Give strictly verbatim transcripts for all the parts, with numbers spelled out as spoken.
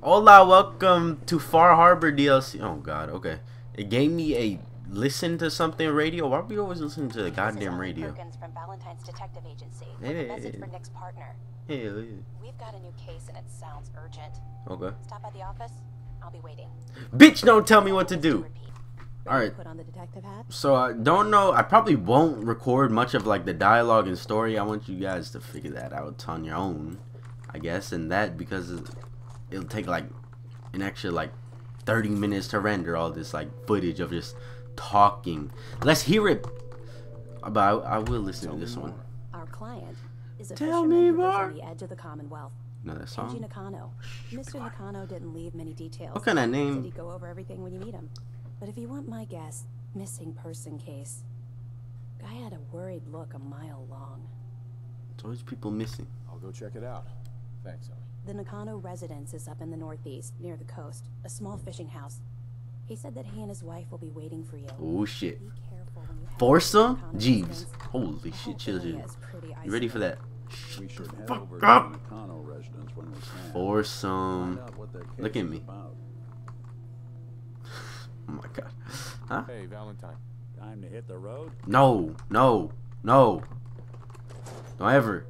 Hola, welcome to Far Harbor D L C. Oh god, okay. It gave me a listen to something radio. Why are we always listening to the goddamn radio? Perkins from Valentine's Detective Agency. Hey, hey, message hey. for Nick's partner. Hey, hey, we've got a new case and it sounds urgent. Okay. Stop by the office. I'll be waiting. Bitch, don't tell me what to do. All right. Put on the detective hat. So I don't know. I probably won't record much of like the dialogue and story. I want you guys to figure that out on your own, I guess. And that because it's, it'll take like an extra like thirty minutes to render all this like footage of just talking. Let's hear it. But I, I will listen to this one. Our client is a Tell me more. On the edge of the Commonwealth. Another song. Nakano. Mister Nakano didn't leave many details. What kind of name? Did he go over everything when you meet him? But if you want my guess, missing person case. Guy had a worried look a mile long. It's always people missing. I'll go check it out. Thanks, Ellie. The Nakano residence is up in the northeast, near the coast. A small fishing house. He said that he and his wife will be waiting for you. Oh shit. Be careful when you Foursome? Jeeves. Holy shit, children. You ready for that? We should head Fuck over up. To the Nakano residence when we can. Foursome. Look at me. About. Oh my god. Huh? Hey, Valentine. Time to hit the road? No, no, no. Don't ever.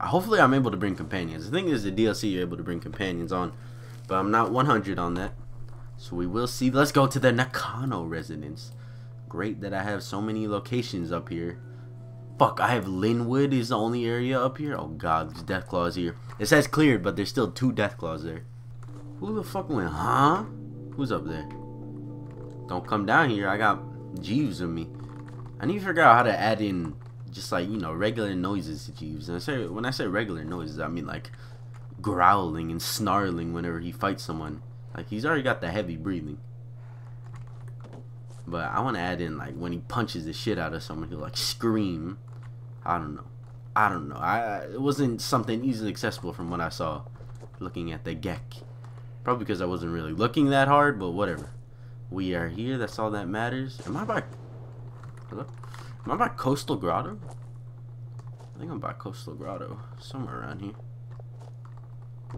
Hopefully I'm able to bring companions. The thing is the D L C you're able to bring companions on, but I'm not one hundred on that. So we will see. Let's go to the Nakano residence. Great that I have so many locations up here. Fuck, I have Linwood is the only area up here. Oh god, there's death claws here. It says cleared, but there's still two death claws there. Who the fuck went, huh? Who's up there? Don't come down here. I got Jeeves with me. I need to figure out how to add in just like, you know, regular noises to Jeeves. And I say, when I say regular noises, I mean like growling and snarling whenever he fights someone. Like he's already got the heavy breathing. But I want to add in like when he punches the shit out of someone, he'll like scream. I don't know. I don't know. I it wasn't something easily accessible from what I saw looking at the Gek. Probably because I wasn't really looking that hard, but whatever. We are here. That's all that matters. Am I by Hello? Am I by Coastal Grotto? I think I'm by Coastal Grotto. Somewhere around here.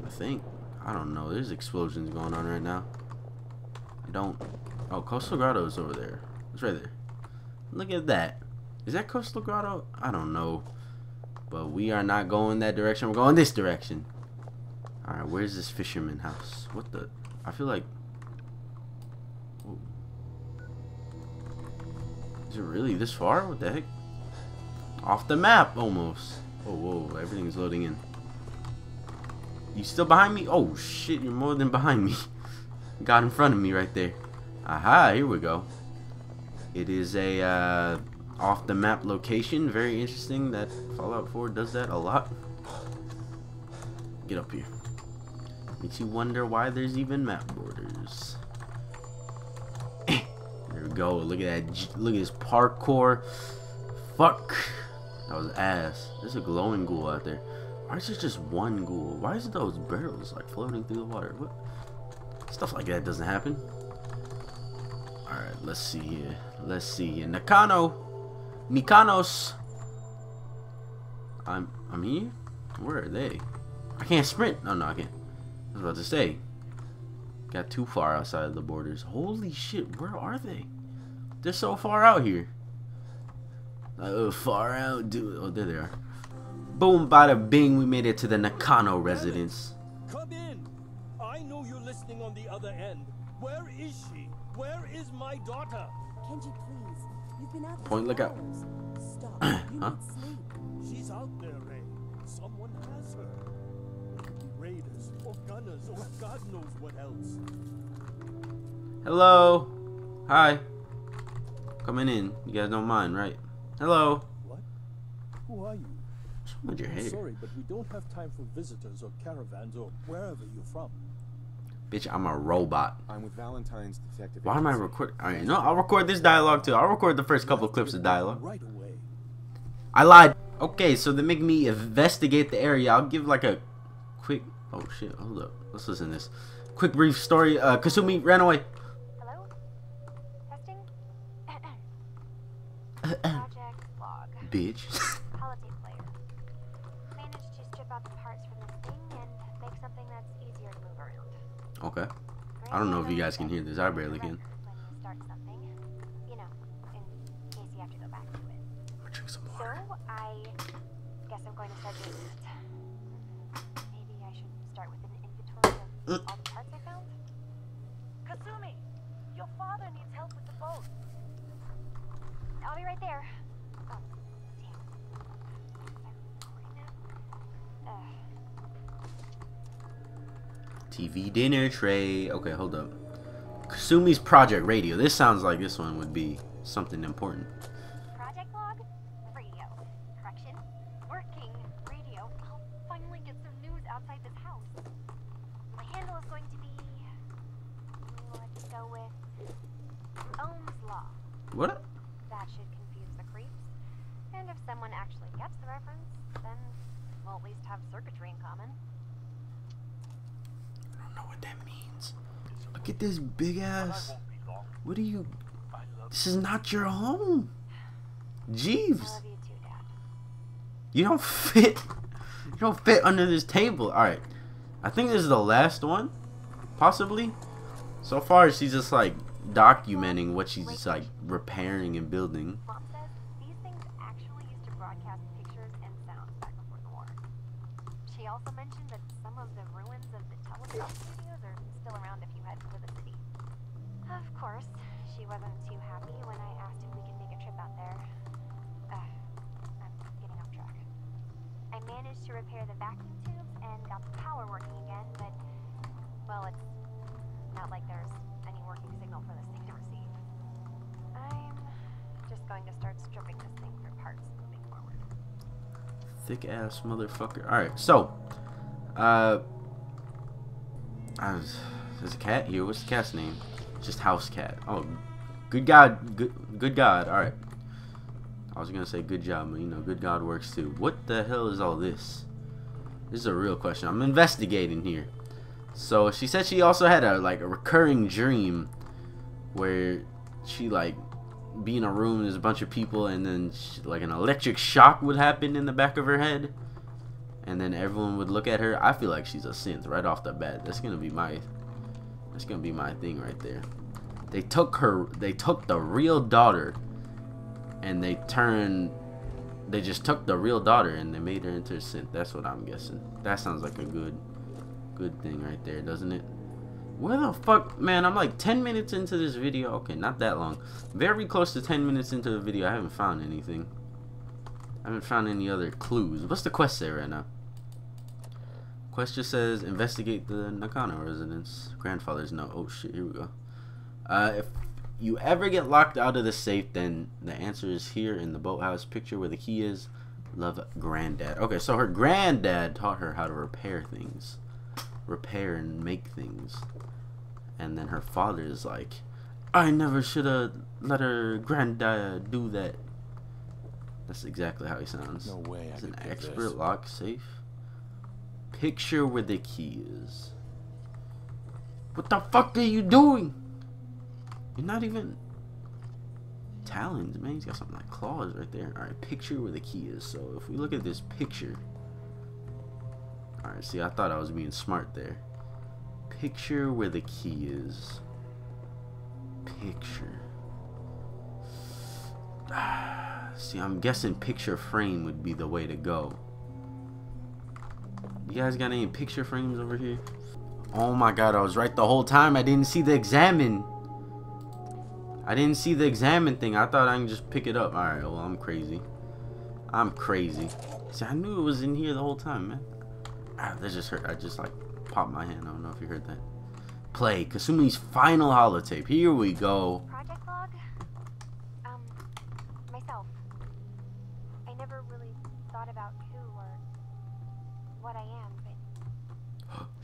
I think. I don't know. There's explosions going on right now. I don't. Oh, Coastal Grotto is over there. It's right there. Look at that. Is that Coastal Grotto? I don't know. But we are not going that direction. We're going this direction. Alright, where's this fisherman house? What the? I feel like. Whoa. Is it really this far? What the heck? Off the map almost. Oh, whoa. Everything's loading in. You still behind me? Oh shit, you're more than behind me. Got in front of me right there. Aha, here we go. It is a uh, off the map location. Very interesting that Fallout four does that a lot. Get up here. Makes you wonder why there's even map borders. There we go. Look at that. Look at this parkour. Fuck. That was ass. There's a glowing ghoul out there. Why is there just one ghoul? Why is those barrels like floating through the water? What? Stuff like that doesn't happen. Alright, let's see here. Let's see here. Nakano! Nikanos! I'm I'm here? Where are they? I can't sprint. Oh no, I can't. I was about to say. Got too far outside of the borders. Holy shit, where are they? They're so far out here. Oh, far out, dude. Oh, there they are. Boom, bada bing, we made it to the Nakano residence. Come in. I know you're listening on the other end. Where is she? Where is my daughter? Kenji, please. You've been out Point Lookout. Stop. Huh? She's out there, Ray. Someone has her. Raiders or gunners or God knows what else. Hello. Hi. Coming in. You guys don't mind, right? Hello. What? Who are you? Your hair. Sorry, but we don't have time for visitors or caravans or wherever you're from. Bitch, I'm a robot. I'm with Valentine's Detective. Why am I recording? All right, no, I'll record this dialogue too. I'll record the first couple of clips of dialogue. Right away. I lied. Okay, so they make me investigate the area. I'll give like a quick. Oh shit! Hold up. Let's listen to this. Quick brief story. Uh, Kasumi ran away. Hello. Testing. Project log. Bitch. Okay. I don't know if you guys can hear this. I barely can. T V dinner tray. Okay, hold up. Kasumi's project radio. This sounds like this one would be something important. Project log, radio. Correction, working radio. I'll finally get some news outside this house. My handle is going to be. Let's go with Ohm's law. What? That should confuse the creeps. And if someone actually gets the reference, then we'll at least have circuitry in common. That means. Look at this big ass. What are you? This is not your home, Jeeves. You don't fit. You don't fit under this table. All right. I think this is the last one, possibly. So far, she's just like documenting what she's just like repairing and building. Mom says these things actually used to broadcast pictures and sounds back before the war. She also mentioned that some of the ruins of the television around if you head to the city. Of course, she wasn't too happy when I asked if we could make a trip out there. Ugh, I'm getting off track. I managed to repair the vacuum tubes and got the power working again, but, well, it's not like there's any working signal for this thing to receive. I'm just going to start stripping this thing for parts moving forward. Thick ass motherfucker. Alright, so, uh, I was, there's a cat here. What's the cat's name? Just house cat. Oh, good God, good, good God. All right. I was gonna say good job, but you know, good God works too. What the hell is all this? This is a real question. I'm investigating here. So she said she also had a like a recurring dream where she like be in a room and there's a bunch of people and then she, like an electric shock would happen in the back of her head. And then everyone would look at her. I feel like she's a synth right off the bat. That's gonna be my, that's gonna be my thing right there. They took her. They took the real daughter, and they turned. They just took the real daughter and they made her into a synth. That's what I'm guessing. That sounds like a good, good thing right there, doesn't it? Where the fuck, man? I'm like ten minutes into this video. Okay, not that long. Very close to ten minutes into the video. I haven't found anything. I haven't found any other clues. What's the quest say right now? Quest just says investigate the Nakano residence. Grandfather's note. Oh shit, here we go. Uh, if you ever get locked out of the safe, then the answer is here in the boathouse. Picture where the key is. Love, Granddad. Okay, so her granddad taught her how to repair things. Repair and make things. And then her father is like, I never should have let her granddad do that. That's exactly how he sounds. No way. It's an expert lock safe. Picture where the key is. What the fuck are you doing? You're not even talons, man. He's got something like claws right there. All right, picture where the key is. So if we look at this picture, all right. See, I thought I was being smart there. Picture where the key is. Picture. See, I'm guessing picture frame would be the way to go. You guys got any picture frames over here? Oh my god, I was right the whole time. I didn't see the examine. I didn't see the examine thing. I thought I can just pick it up. Alright, well, I'm crazy. I'm crazy. See, I knew it was in here the whole time, man. Ah, that just hurt. I just, like, popped my hand. I don't know if you heard that. Play Kasumi's final holotape. Here we go.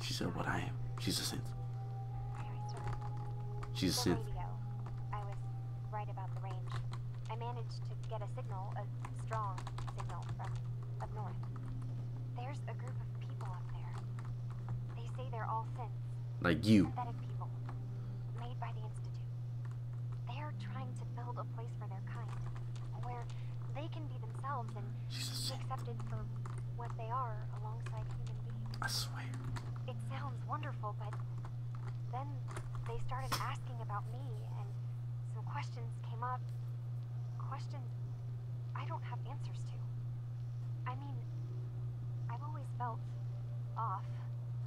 She said what I am. She's a synth. She's a synth. I was right about the range. I managed to get a signal, a strong signal from up north. There's a group of people up there. They say they're all synths. Like you. Synthetic people. Made by the Institute. They're trying to build a place for their kind. Where they can be themselves and be accepted for what they are alongside human beings. I swear. Sounds wonderful, but Then they started asking about me, and some questions came up. Questions I don't have answers to. I mean, I've always felt off,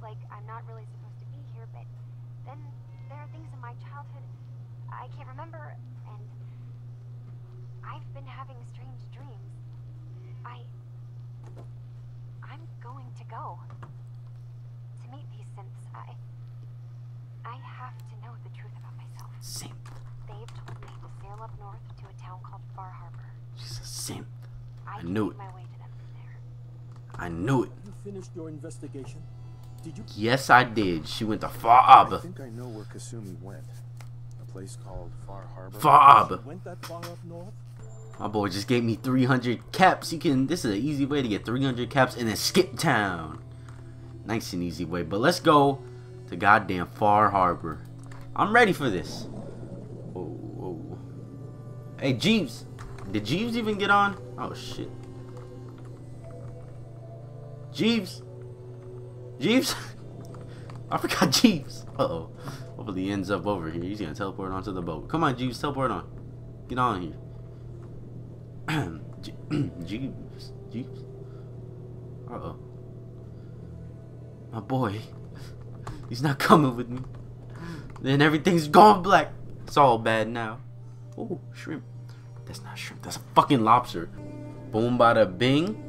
like I'm not really supposed to be here, but then there are things in my childhood I can't remember, and I've been having strange dreams. I... I'm going to go. To meet these synths, I... I have to know the truth about myself. Synth. They've told me to sail up north to a town called Far Harbor. She's a synth. I, I knew it. My way to them from there. I knew it. You finished your investigation? Did you? Yes, I did. She went to Far Harbor. I think I know where Kasumi went. A place called Far Harbor. Far Harbor. Went that far up north? My boy just gave me three hundred caps. You can. This is an easy way to get three hundred caps and then skip town. Nice and easy way. But let's go to goddamn Far Harbor. I'm ready for this. Whoa, whoa. Hey, Jeeves. Did Jeeves even get on? Oh shit. Jeeves. Jeeves? I forgot Jeeves. Uh-oh. Hopefully he ends up over here. He's gonna teleport onto the boat. Come on, Jeeves, teleport on. Get on here. Jeeves. Jeeves. Uh-oh. My boy. He's not coming with me. Then everything's gone black. It's all bad now. Oh, shrimp. That's not shrimp. That's a fucking lobster. Boom, bada bing.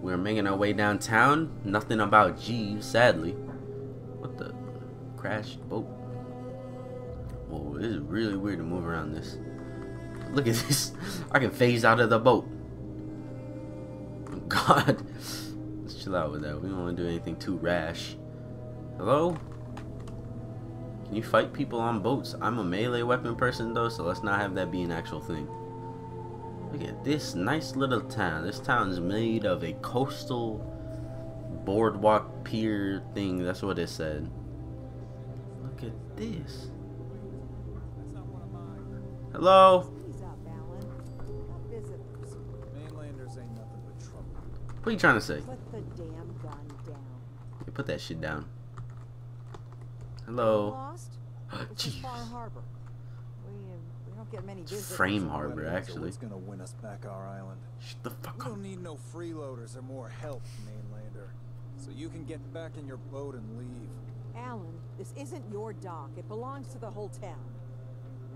We're making our way downtown. Nothing about Jeeves, sadly. What the? Crashed boat. Whoa, this is really weird to move around this. Look at this. I can phase out of the boat. Oh, God. Let's chill out with that. We don't want to do anything too rash. Hello? Can you fight people on boats? I'm a melee weapon person, though, so let's not have that be an actual thing. Look at this nice little town. This town is made of a coastal boardwalk pier thing. That's what it said. Look at this. Hello. What are you trying to say? Hey, put that shit down. Hello. Jeez. Frame Harbor, actually. Gonna win us back our island. Shut the fuck up. We don't need no freeloaders or more help, mainlander. So you can get back in your boat and leave. Alan, this isn't your dock. It belongs to the whole town.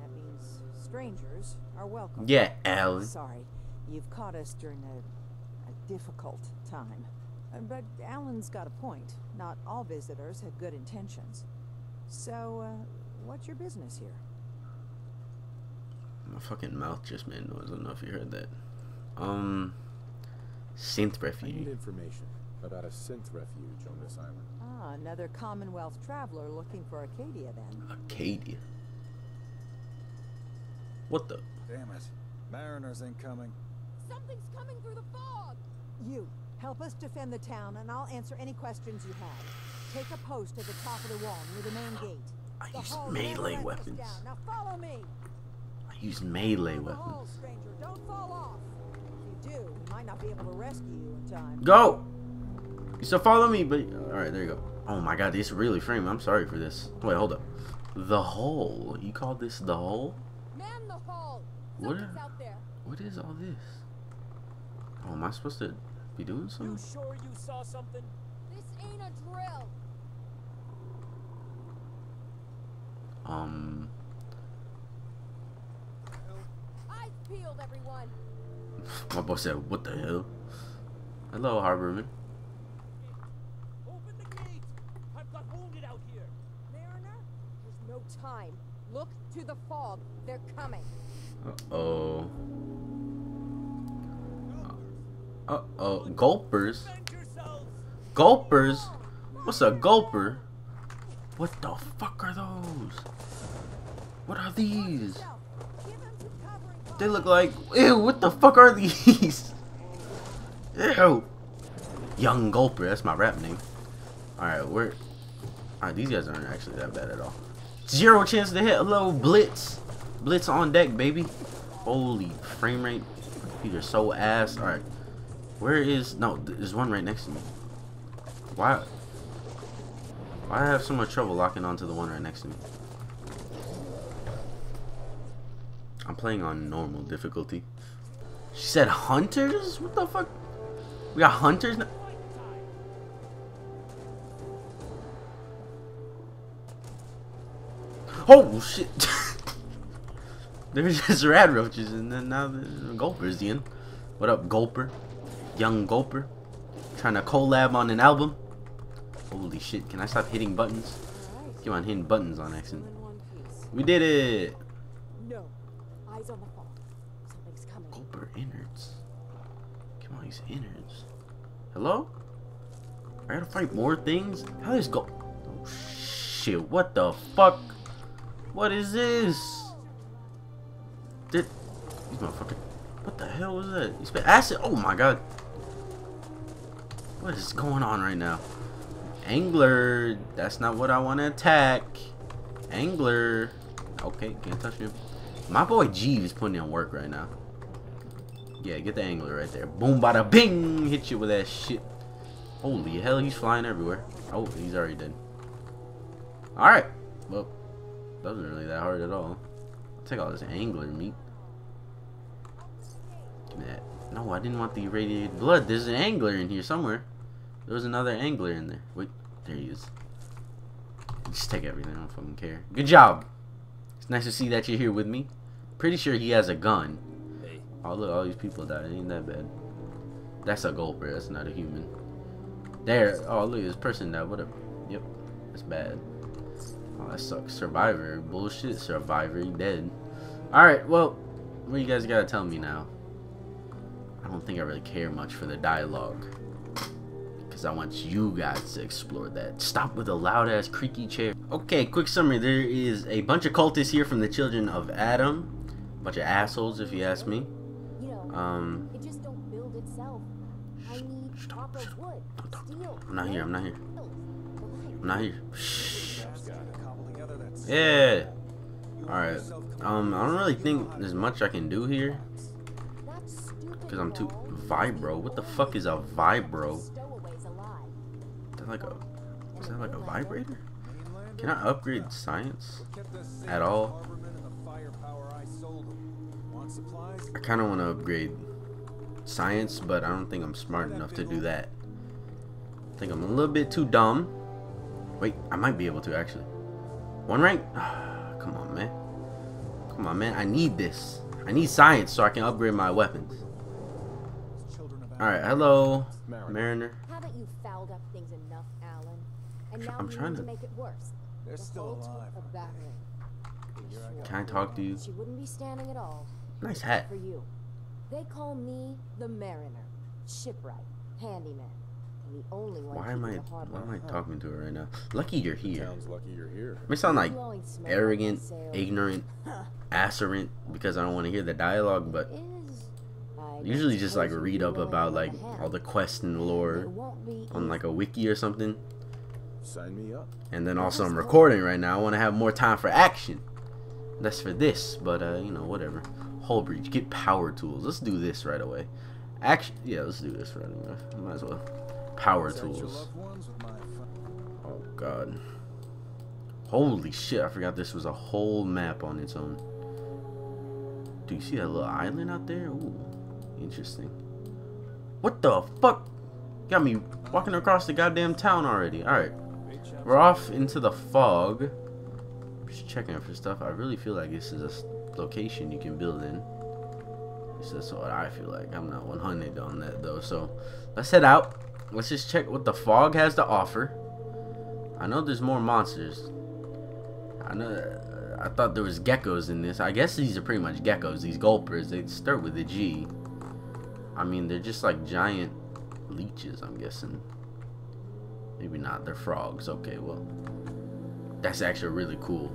That means strangers are welcome. Yeah, Alan. Sorry, you've caught us during a, a difficult time. But Alan's got a point. Not all visitors have good intentions. So, uh, what's your business here? My fucking mouth just made noise. I don't know if you heard that. Um, synth refuge. I need information about a synth refuge on this island. Ah, another Commonwealth traveler looking for Acadia, then. Acadia. What the? Damn it! Mariners ain't coming. Something's coming through the fog. You help us defend the town, and I'll answer any questions you have. Take a post at the top of the wall near the main gate. I the use melee weapons. Down. Now follow me. Use melee weapons. Go! So follow me, but alright, there you go. Oh my god, this really framed. I'm sorry for this. Wait, hold up. The hole. You call this the hole? Man the hole. What are, out there. What is all this? Oh, am I supposed to be doing something? You sure you saw something? This ain't a drill. Um Everyone. My boy said, "What the hell?" Hello, Harborman. Open the gate. I've got wounded out here. Mariner, there's no time. Look to the fog. They're coming. Uh oh. Uh oh. Gulpers. Gulpers. What's a gulper? What the fuck are those? What are these? They look like, ew, what the fuck are these? Ew. Young Gulper, that's my rap name. Alright, we're... Alright, these guys aren't actually that bad at all. Zero chance to hit. Hello, Blitz. Blitz on deck, baby. Holy frame rate. These are so ass. Alright. Where is... No, there's one right next to me. Why? Why do I have so much trouble locking onto the one right next to me? I'm playing on normal difficulty. She said hunters? What the fuck? We got hunters now? Oh shit! There's just rad roaches and then now there's Gulpers again. What up, Gulper? Young Gulper. Trying to collab on an album. Holy shit, can I stop hitting buttons? Keep on hitting buttons on accident. We did it! No. Eyes on the phone. Something's coming. Gulper innards. Come on, he's innards. Hello? I gotta fight more things? How is Gul- Oh shit, what the fuck? What is this? Did these motherfucker? What the hell was that? You spit acid? Oh my god! What is going on right now? Angler, that's not what I want to attack. Angler, okay, can't touch him. My boy Jeeves is putting in work right now. Yeah, get the angler right there. Boom, bada, bing! Hit you with that shit. Holy hell, he's flying everywhere. Oh, he's already dead. All right, well. That wasn't really that hard at all. I'll take all this angler meat. Give me that. No, I didn't want the irradiated blood. There's an angler in here somewhere. There was another angler in there. Wait, there he is. Just take everything. I don't fucking care. Good job. It's nice to see that you're here with me. Pretty sure he has a gun. Hey. Oh, look, all these people died. It ain't that bad. That's a gulper. That's not a human. There. Oh, look, this person died. Whatever. Yep. That's bad. Oh, that sucks. Survivor. Bullshit. Survivor. You dead. Alright, well, what you guys gotta tell me now? I don't think I really care much for the dialogue. Because I want you guys to explore that. Stop with a loud-ass creaky chair. Okay, quick summary. There is a bunch of cultists here from the Children of Adam. A bunch of assholes, if you ask me. Um... It just don't build itself. I need proper wood. I'm not here. I'm not here. I'm not here. Shh. Yeah. Alright. Um, I don't really think there's much I can do here. Because I'm too... Vibro? What the fuck is a vibro? Is that like a... Is that like a vibrator? Can I upgrade science? At all? I kind of want to upgrade science, but I don't think I'm smart enough to do that. I think I'm a little bit too dumb. Wait, I might be able to actually. One rank? Oh, come on, man. Come on, man. I need this. I need science so I can upgrade my weapons. Alright, hello, Mariner. Haven't you fouled up things enough, Alan? And now I'm trying to make it worse. They're still alive. Can I talk to you? She wouldn't be standing at all. Nice hat. For you. They call me the Mariner. Shipwright. Handyman. The only one why am I why am I talking to her right now? Lucky you're here. Sounds lucky you're here. I may sound like arrogant, ignorant, asserant because I don't want to hear the dialogue, but usually just like read up about like all the quest and lore on like a wiki or something. Sign me up. And then also I'm recording right now. I want to have more time for action. That's for this, but uh, you know, whatever. Hull breach. Get power tools. Let's do this right away. Action. Yeah, let's do this right away. Might as well. Power tools. Oh god. Holy shit, I forgot this was a whole map on its own. Do you see that little island out there? Ooh, interesting. What the fuck? Got me walking across the goddamn town already. Alright. We're off into the fog. Just checking for stuff. I really feel like this is a location you can build in. So that's what I feel like. I'm not one hundred on that though, so let's head out. Let's just check what the fog has to offer. I know there's more monsters. I know. I thought there was geckos in this. I guess these are pretty much geckos. These gulpers. They start with a G. I mean, they're just like giant leeches, I'm guessing. Maybe not. They're frogs. Okay, well. That's actually really cool.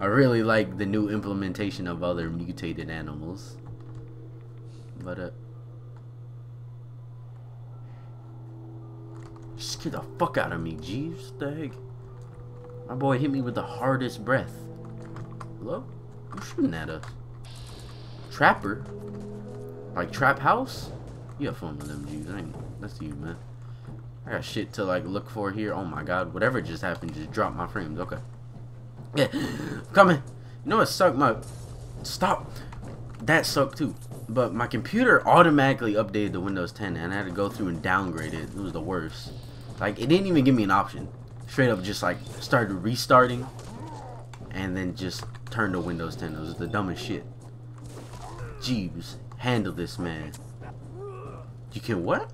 I really like the new implementation of other mutated animals. But, uh... Scare the fuck out of me, Jeeves. What the heck? My boy hit me with the hardest breath. Hello? Who's shooting at us? Trapper? Like Trap House? You have fun with them, Jeeves. That's you, man. I got shit to like look for here. Oh my god, whatever just happened just dropped my frames. Okay. Yeah, coming. You know what sucked my stop. That sucked too. But my computer automatically updated to Windows ten and I had to go through and downgrade it. It was the worst. Like it didn't even give me an option. Straight up just like started restarting and then just turned to Windows ten. It was the dumbest shit. Jeeves, handle this, man. You can what?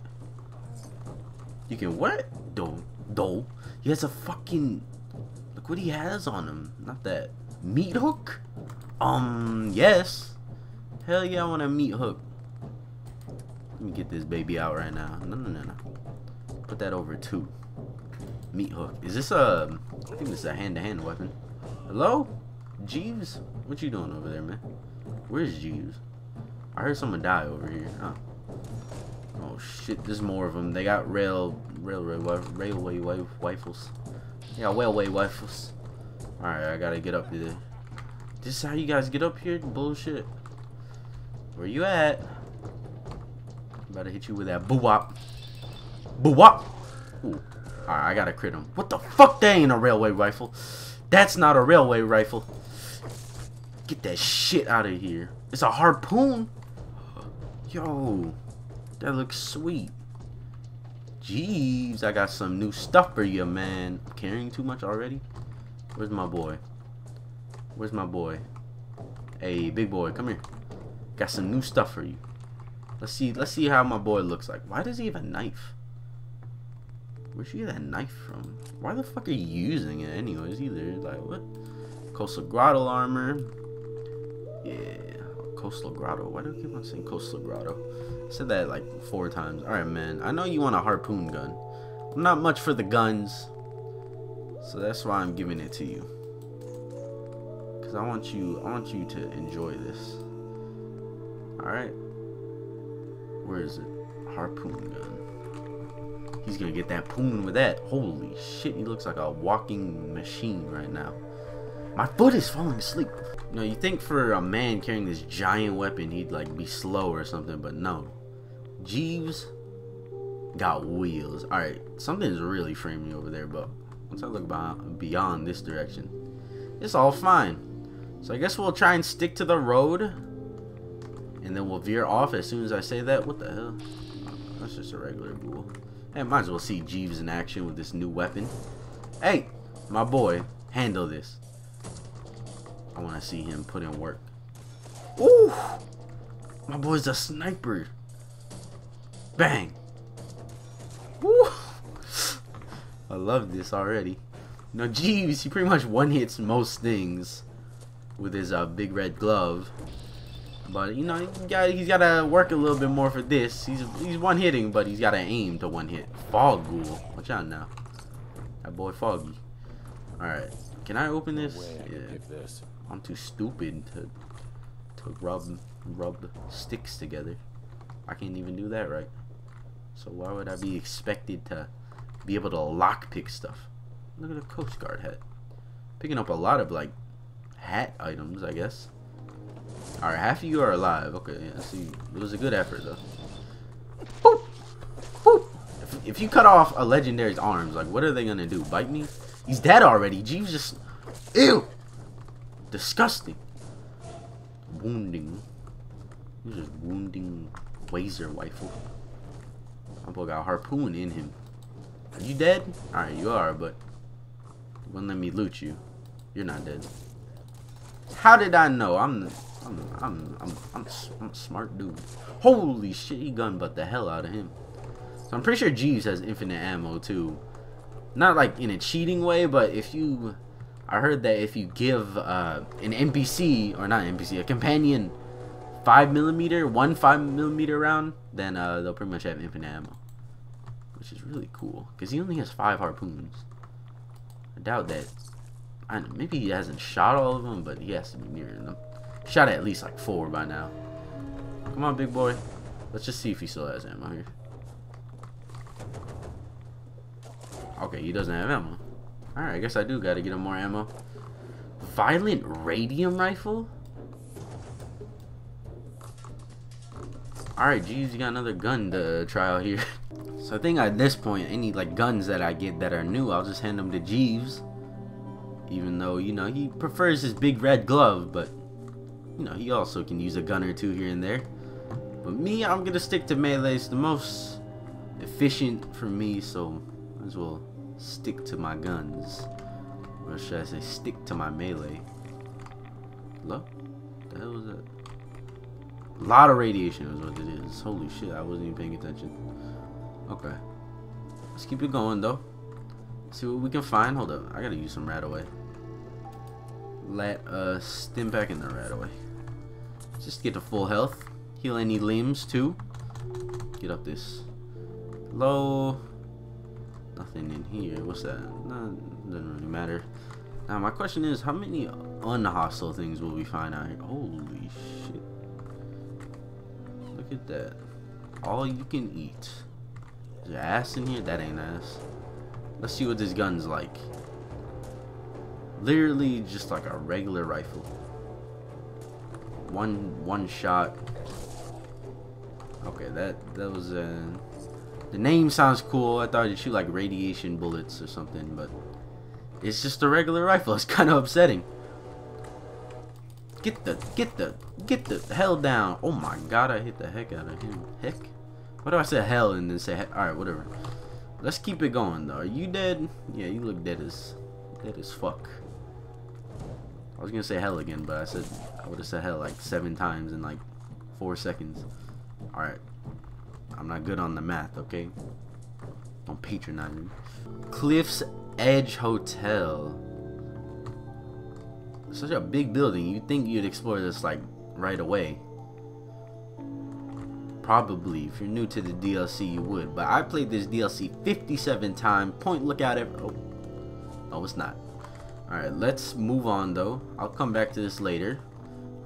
You can what? Dole. Dole. He has a fucking... Look what he has on him. Not that. Meat hook? Um, yes. Hell yeah, I want a meat hook. Let me get this baby out right now. No, no, no, no. Put that over too. Meat hook. Is this a... I think this is a hand-to-hand weapon. Hello? Jeeves? What you doing over there, man? Where's Jeeves? I heard someone die over here. Huh? Oh shit, there's more of them. They got rail, railroad, railway rifles. Yeah, railway rifles. Alright, I gotta get up here. This is how you guys get up here? Bullshit. Where you at? About to hit you with that boo-wop. Boo-wop! Alright, I gotta crit him. What the fuck? That ain't a railway rifle. That's not a railway rifle. Get that shit out of here. It's a harpoon? Yo. That looks sweet. Jeeves, I got some new stuff for you, man. I'm carrying too much already? Where's my boy? Where's my boy? Hey, big boy, come here. Got some new stuff for you. Let's see let's see how my boy looks like. Why does he have a knife? Where'd you get that knife from? Why the fuck are you using it anyways either? Like what? Coastal Grotto armor. Yeah. Coastal Grotto. Why do I keep on saying Coastal Grotto? I said that like four times. Alright, man. I know you want a harpoon gun. I'm not much for the guns. So that's why I'm giving it to you. Cause I want you I want you to enjoy this. Alright. Where is it? Harpoon gun. He's gonna get that poon with that. Holy shit, he looks like a walking machine right now. My foot is falling asleep. You know, you think for a man carrying this giant weapon, he'd like be slow or something, but no. Jeeves got wheels. All right, something's really framing me over there, but once I look behind, beyond this direction, it's all fine. So I guess we'll try and stick to the road, and then we'll veer off as soon as I say that. What the hell? That's just a regular bull. Hey, might as well see Jeeves in action with this new weapon. Hey, my boy, handle this. I want to see him put in work. Ooh! My boy's a sniper. Bang! Woo! I love this already. Now, Jeeves, he pretty much one-hits most things with his uh, big red glove. But, you know, he got, he's got to work a little bit more for this. He's he's one-hitting, but he's got to aim to one-hit. Fog ghoul. Watch out now. That boy Foggy. Alright. Can I open this? Yeah. I'm too stupid to to rub rub sticks together. I can't even do that right. So why would I be expected to be able to lockpick stuff? Look at the Coast Guard hat. Picking up a lot of like hat items, I guess. All right, half of you are alive. Okay, yeah, see, it was a good effort though. Boop, boop. If, if you cut off a legendary's arms, like what are they gonna do? Bite me? He's dead already. Jeeves just ew. Disgusting. Wounding. He's just wounding laser rifle. My boy got a harpoon in him. Are you dead? Alright, you are, but you wouldn't let me loot you. You're not dead. How did I know? I'm I'm I'm I'm I'm, I'm a smart dude. Holy shit, he gun butt the hell out of him. So I'm pretty sure Jeeves has infinite ammo too. Not like in a cheating way, but if you I heard that if you give uh, an N P C, or not an N P C, a companion five millimeter, one five millimeter round, then uh, they'll pretty much have infinite ammo. Which is really cool, because he only has five harpoons. I doubt that. I don't know, maybe he hasn't shot all of them, but he has to be nearing them. Shot at least like four by now. Come on, big boy. Let's just see if he still has ammo here. Okay, he doesn't have ammo. Alright, I guess I do gotta get him more ammo. Violent Radium Rifle? Alright, Jeeves, you got another gun to try out here. So I think at this point, any like guns that I get that are new, I'll just hand them to Jeeves. Even though, you know, he prefers his big red glove, but, you know, he also can use a gun or two here and there. But me, I'm going to stick to melee. It's the most efficient for me, so I might as well stick to my guns. Or should I say stick to my melee? Hello? What the hell was that? A lot of radiation is what it is. Holy shit, I wasn't even paying attention. Okay. Let's keep it going, though. See what we can find. Hold up. I gotta use some rat away. Let us stim back in the rat away. Just get to full health. Heal any limbs, too. Get up this. Low. Nothing in here. What's that? No, doesn't really matter. Now, my question is, how many unhostile things will we find out here? Holy shit. Look at that. All you can eat. Is there ass in here? That ain't ass. Let's see what this gun's like. Literally just like a regular rifle. One one shot. Okay, that that was uh, the name sounds cool. I thought it'd shoot like radiation bullets or something, but it's just a regular rifle. It's kind of upsetting. Get the get the get the hell down! Oh my god, I hit the heck out of him. Heck, why do I say hell and then say heck? All right, whatever. Let's keep it going, though. Are you dead? Yeah, you look dead as dead as fuck. I was gonna say hell again, but I said I would have said hell like seven times in like four seconds. All right, I'm not good on the math, okay? Don't patronize me. Cliff's Edge Hotel. Such a big building. You'd think you'd explore this like right away. Probably, if you're new to the D L C, you would. But I played this D L C fifty-seven times. Point Lookout every... Oh. No, it's not. Alright, let's move on, though. I'll come back to this later.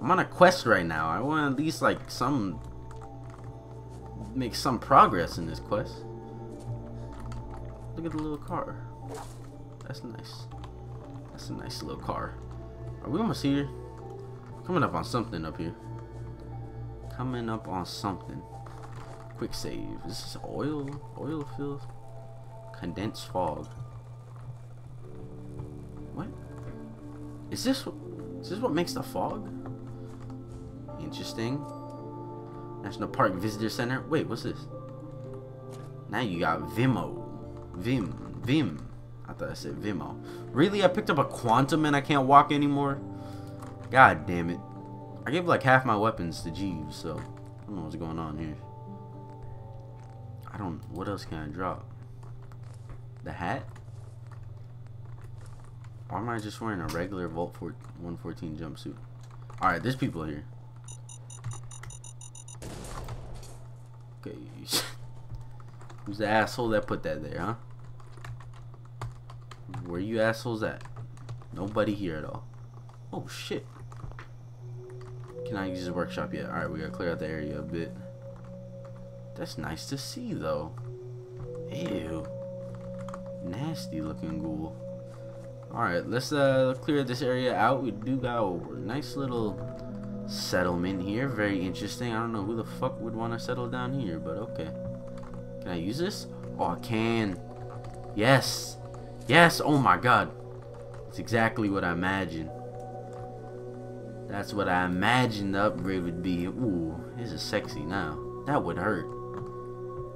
I'm on a quest right now. I want at least, like, some... Make some progress in this quest. Look at the little car. That's nice. That's a nice little car. Are we almost here? Coming up on something up here. Coming up on something. Quick save. Is this oil? Oil field? Condensed fog. What? Is this, is this what makes the fog? Interesting. National Park Visitor Center. Wait, what's this? Now you got Vimo. Vim. Vim. I thought I said Vimo. Really? I picked up a quantum and I can't walk anymore? God damn it. I gave like half my weapons to Jeeves, so I don't know what's going on here. I don't. What else can I drop? The hat? Or am I just wearing a regular Vault one fourteen jumpsuit? Alright, there's people here. Okay. Who's the asshole that put that there, huh? Where you assholes at? Nobody here at all. Oh shit. Can I use his workshop yet? Alright, we gotta clear out the area a bit. That's nice to see, though. Ew. Nasty looking ghoul. Alright, let's uh, clear this area out. We do got a nice little settlement here. Very interesting. I don't know who the fuck would want to settle down here, but okay. Can I use this? Oh, I can. Yes. Yes. Oh my god. It's exactly what I imagined. That's what I imagined the upgrade would be. Ooh, this is sexy now. That would hurt.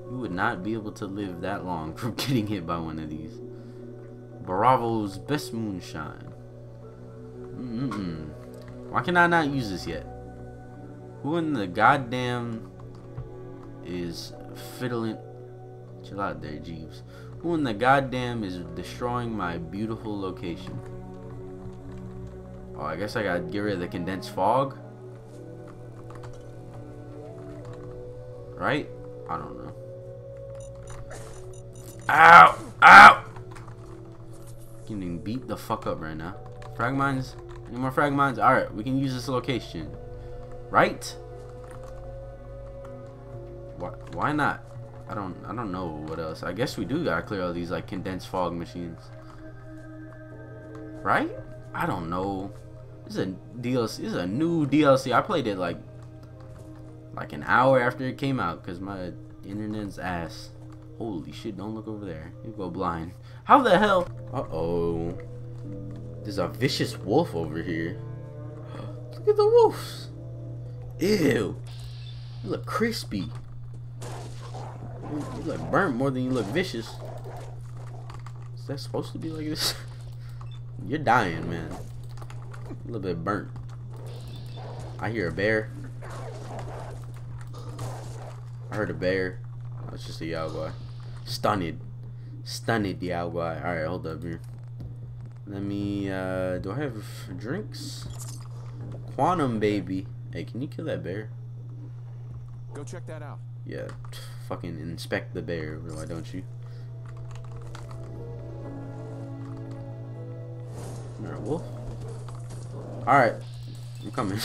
You would not be able to live that long from getting hit by one of these. Bravo's best moonshine. Mm-mm. Why can I not use this yet? Who in the goddamn is fiddling? Chill out there, Jeeves. Who in the goddamn is destroying my beautiful location? Oh, I guess I gotta get rid of the condensed fog. Right? I don't know. Ow! Ow! Getting beat the fuck up right now. Frag mines? Any more frag mines? Alright, we can use this location. Right? Why, why not? I don't I don't know what else. I guess we do gotta clear all these like condensed fog machines. Right? I don't know. This is a D L C. This is a new D L C. I played it like like an hour after it came out because my internet's ass. Holy shit, don't look over there. You go blind. How the hell? Uh-oh. There's a vicious wolf over here. Look at the wolves. Ew. You look crispy. You look burnt more than you look vicious. Is that supposed to be like this? You're dying, man. A little bit burnt. I hear a bear. I heard a bear. Oh, it's just a Yowai. Stunned. Stunned Yowai. Alright, hold up here. Let me, uh, do I have drinks? Quantum, baby. Hey, can you kill that bear? Go check that out. Yeah, fucking inspect the bear. Why don't you? Alright, wolf. Alright, I'm coming.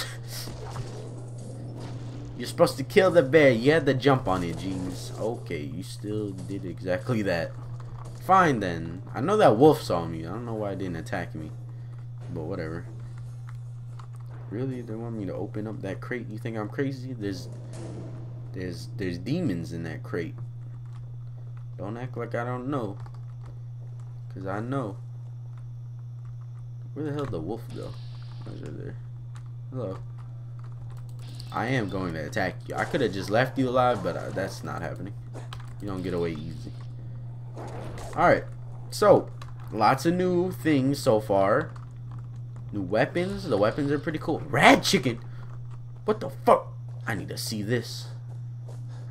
You're supposed to kill the bear. You had to jump on it, Jeeves. Okay, you still did exactly that. Fine, then. I know that wolf saw me. I don't know why it didn't attack me. But whatever. Really? They want me to open up that crate? You think I'm crazy? There's... There's... There's demons in that crate. Don't act like I don't know. Because I know. Where the hell did the wolf go? Why is it there? Hello. I am going to attack you. I could have just left you alive, but uh, that's not happening. You don't get away easy. Alright, so lots of new things so far. New weapons. The weapons are pretty cool. Rad chicken. What the fuck? I need to see this.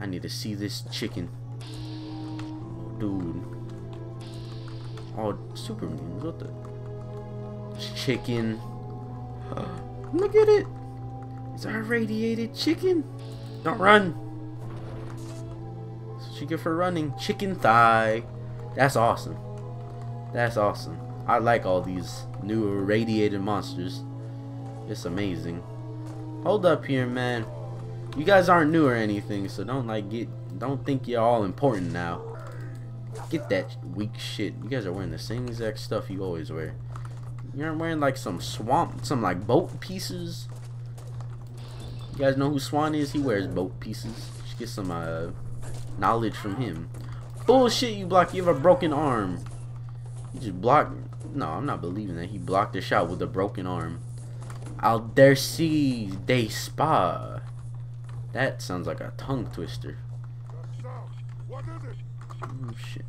I need to see this chicken. Dude. Oh, super memes. What the? Chicken. Look at it. It's our radiated chicken. Don't run. That's what you get for running. Chicken thigh. That's awesome. That's awesome. I like all these new irradiated monsters. It's amazing. Hold up here, man. You guys aren't new or anything, so don't like get don't think you're all important now. Get that weak shit. You guys are wearing the same exact stuff you always wear. You're wearing like some swamp, some like boat pieces. You guys know who Swan is? He wears boat pieces. Just get some uh, knowledge from him. Bullshit, you block. You have a broken arm. You just blocked. No, I'm not believing that he blocked the shot with a broken arm. Out there, see they spa. That sounds like a tongue twister. What is it? Oh shit.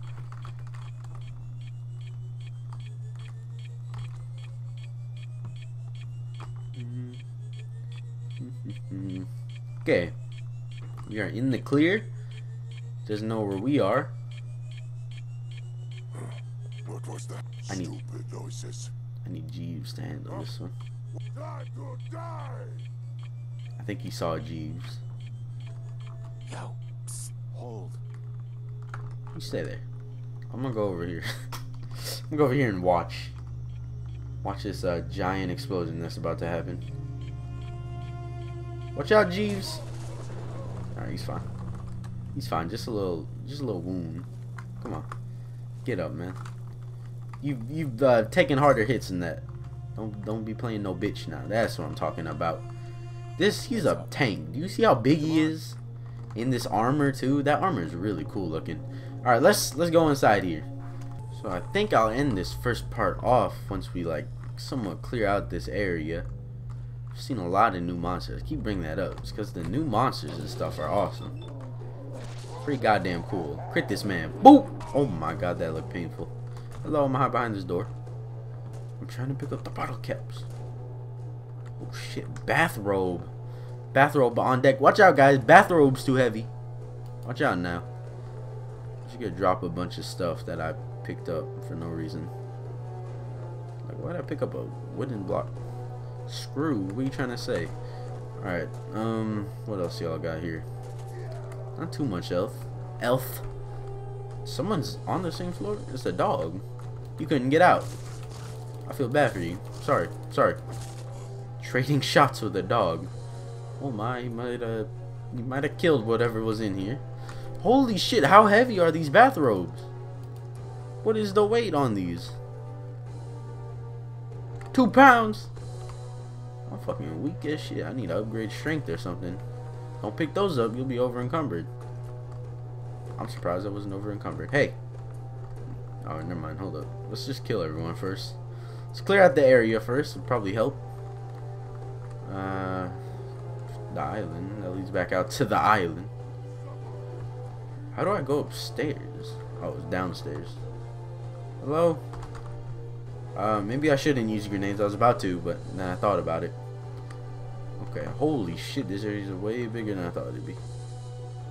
Okay, we are in the clear. Doesn't know where we are. What was that? I need. Stupid noises. I need Jeeves to handle this one. Die, die. I think he saw Jeeves. Yo, psst, hold. You stay there. I'm gonna go over here. I'm gonna go over here and watch. Watch this uh, giant explosion that's about to happen. Watch out, Jeeves. All right, he's fine. He's fine. Just a little, just a little wound. Come on, get up, man. You you've uh, taken harder hits than that. Don't don't be playing no bitch now. That's what I'm talking about. This he's a tank. Do you see how big he is? In this armor too. That armor is really cool looking. All right, let's let's go inside here. So I think I'll end this first part off once we like somewhat clear out this area. I've seen a lot of new monsters. I keep bringing that up. It's because the new monsters and stuff are awesome. Pretty goddamn cool. Crit this man. Boop! Oh my god, that looked painful. Hello, I'm gonna hide behind this door. I'm trying to pick up the bottle caps. Oh shit, bathrobe. Bathrobe on deck. Watch out, guys. Bathrobe's too heavy. Watch out now. I should get drop a bunch of stuff that I picked up for no reason. Like, why'd I pick up a wooden block? Screw. What are you trying to say? Alright, um, what else y'all got here? Not too much elf. Elf. Someone's on the same floor? It's a dog. You couldn't get out. I feel bad for you. Sorry. Sorry. Trading shots with a dog. Oh my, he might have he might have killed whatever was in here. Holy shit, how heavy are these bathrobes? What is the weight on these? Two pounds? I'm fucking weak as shit. I need to upgrade strength or something. Don't pick those up, you'll be over encumbered. I'm surprised I wasn't over encumbered. Hey! Oh, never mind, hold up. Let's just kill everyone first. Let's clear out the area first, it'll probably help. Uh, the island, that leads back out to the island. How do I go upstairs? Oh, it's downstairs. Hello? Uh, maybe I shouldn't use grenades, I was about to, but then I thought about it. Okay, holy shit, this area's way bigger than I thought it'd be.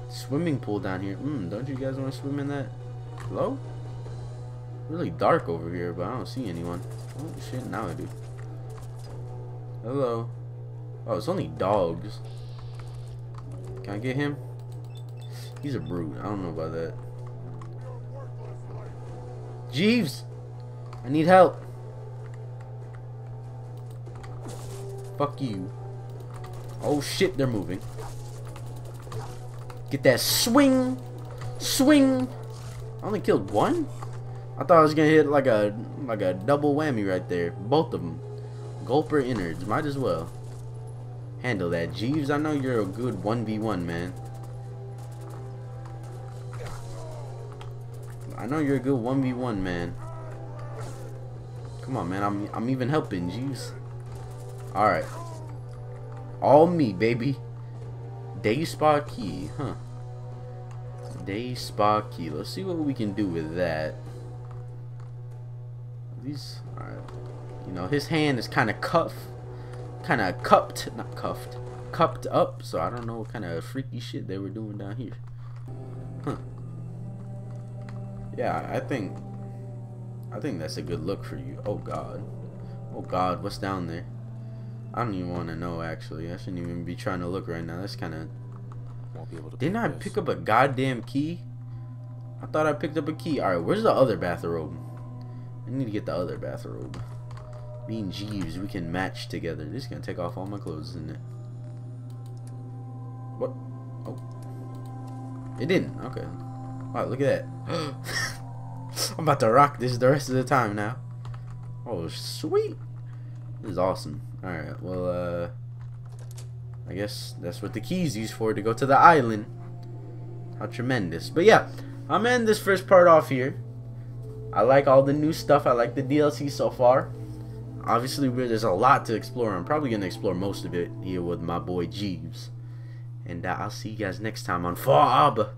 Swimming pool down here. Mm, don't you guys want to swim in that? Hello? Really dark over here, but I don't see anyone. Oh shit, now I do. Hello. Oh, it's only dogs. Can I get him? He's a brute. I don't know about that. Jeeves! I need help. Fuck you. Oh shit, they're moving. Get that swing! Swing! I only killed one? I thought I was gonna hit like a like a double whammy right there. Both of them. Gulper innards. Might as well. Handle that, Jeeves. I know you're a good one v one, man. I know you're a good one v one, man. Come on, man. I'm, I'm even helping, Jeeves. Alright. All me, baby. Day spa key, huh? Day spa key. Let's see what we can do with that. At least, alright. You know, his hand is kind of cuffed. Kind of cupped. Not cuffed. Cupped up. So I don't know what kind of freaky shit they were doing down here. Huh. Yeah, I think. I think that's a good look for you. Oh, God. Oh, God. What's down there? I don't even want to know, actually. I shouldn't even be trying to look right now. That's kind of... Didn't I pick up a goddamn key? I thought I picked up a key. Alright, where's the other bathrobe? I need to get the other bathrobe. Me and Jeeves, we can match together. This is going to take off all my clothes, isn't it? What? Oh. It didn't. Okay. Wow, look at that. I'm about to rock this the rest of the time now. Oh, sweet. This is awesome. Alright, well, uh, I guess that's what the keys used for, to go to the island. How tremendous. But yeah, I'm gonna end this first part off here. I like all the new stuff. I like the D L C so far. Obviously, we're, there's a lot to explore. I'm probably going to explore most of it here with my boy Jeeves. And uh, I'll see you guys next time on Far Harbor.